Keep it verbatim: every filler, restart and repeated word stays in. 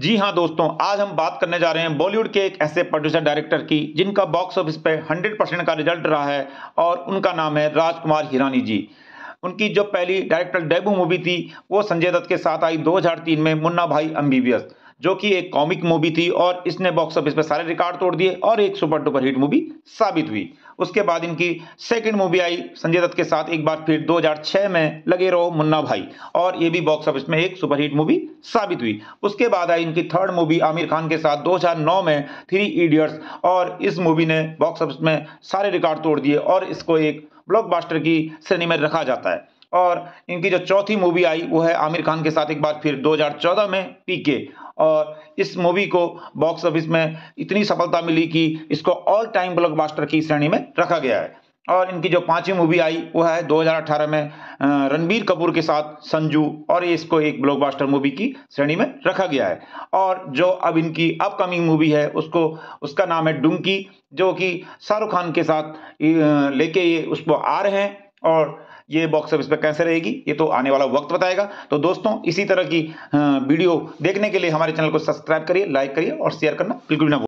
जी हाँ दोस्तों, आज हम बात करने जा रहे हैं बॉलीवुड के एक ऐसे प्रोड्यूसर डायरेक्टर की जिनका बॉक्स ऑफिस पे सौ परसेंट का रिजल्ट रहा है, और उनका नाम है राजकुमार हिरानी जी। उनकी जो पहली डायरेक्टर डेब्यू मूवी थी वो संजय दत्त के साथ आई दो हज़ार तीन में, मुन्ना भाई एमबीबीएस, जो कि एक कॉमिक मूवी थी, और इसने बॉक्स ऑफिस पर सारे रिकॉर्ड तोड़ दिए और एक सुपर डुपर हिट मूवी साबित हुई। उसके बाद इनकी सेकंड मूवी आई संजय दत्त के साथ एक बार फिर दो हज़ार छह में, लगे रहो मुन्ना भाई, और ये भी बॉक्स ऑफिस में एक सुपर हिट मूवी साबित हुई। उसके बाद आई इनकी थर्ड मूवी आमिर खान के साथ दो हज़ार नौ में, थ्री इडियट्स, और इस मूवी ने बॉक्स ऑफिस में सारे रिकॉर्ड तोड़ दिए और इसको एक ब्लॉकबस्टर की श्रेणी में रखा जाता है। और इनकी जो चौथी मूवी आई वो है आमिर खान के साथ एक बार फिर दो हज़ार चौदह में, पीके, और इस मूवी को बॉक्स ऑफिस में इतनी सफलता मिली कि इसको ऑल टाइम ब्लॉकबस्टर की श्रेणी में रखा गया है। और इनकी जो पांचवी मूवी आई वो है दो हज़ार अठारह में, रणबीर कपूर के साथ संजू, और इसको एक ब्लॉकबस्टर मूवी की श्रेणी में रखा गया है। और जो अब इनकी अपकमिंग मूवी है उसको उसका नाम है डंकी, जो कि शाहरुख खान के साथ लेके ये उसको आ रहे हैं, और ये बॉक्स ऑफिस पर कैसे रहेगी ये तो आने वाला वक्त बताएगा। तो दोस्तों, इसी तरह की वीडियो देखने के लिए हमारे चैनल को सब्सक्राइब करिए, लाइक करिए और शेयर करना बिल्कुल भी ना भूलिए।